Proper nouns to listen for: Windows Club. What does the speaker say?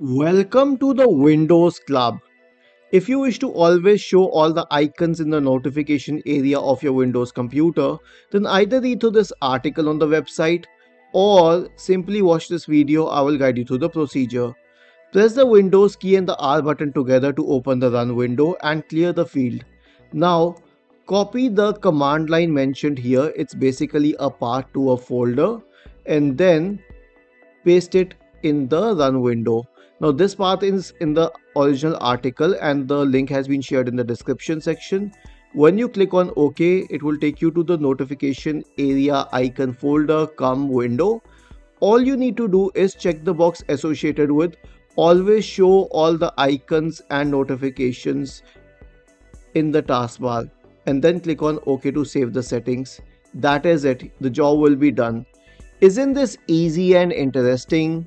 Welcome to the Windows Club. If you wish to always show all the icons in the notification area of your Windows computer, then either read through this article on the website or simply watch this video. I will guide you through the procedure. Press the Windows key and the R button together to open the run window and clear the field. Now copy the command line mentioned here. It's basically a path to a folder, and then paste it in the run window. Now this path is in the original article and the link has been shared in the description section. When you click on OK, it will take you to the notification area icon folder cum window. All you need to do is check the box associated with always show all the icons and notifications in the taskbar, and then click on OK to save the settings. That is it, the job will be done. Isn't this easy and interesting?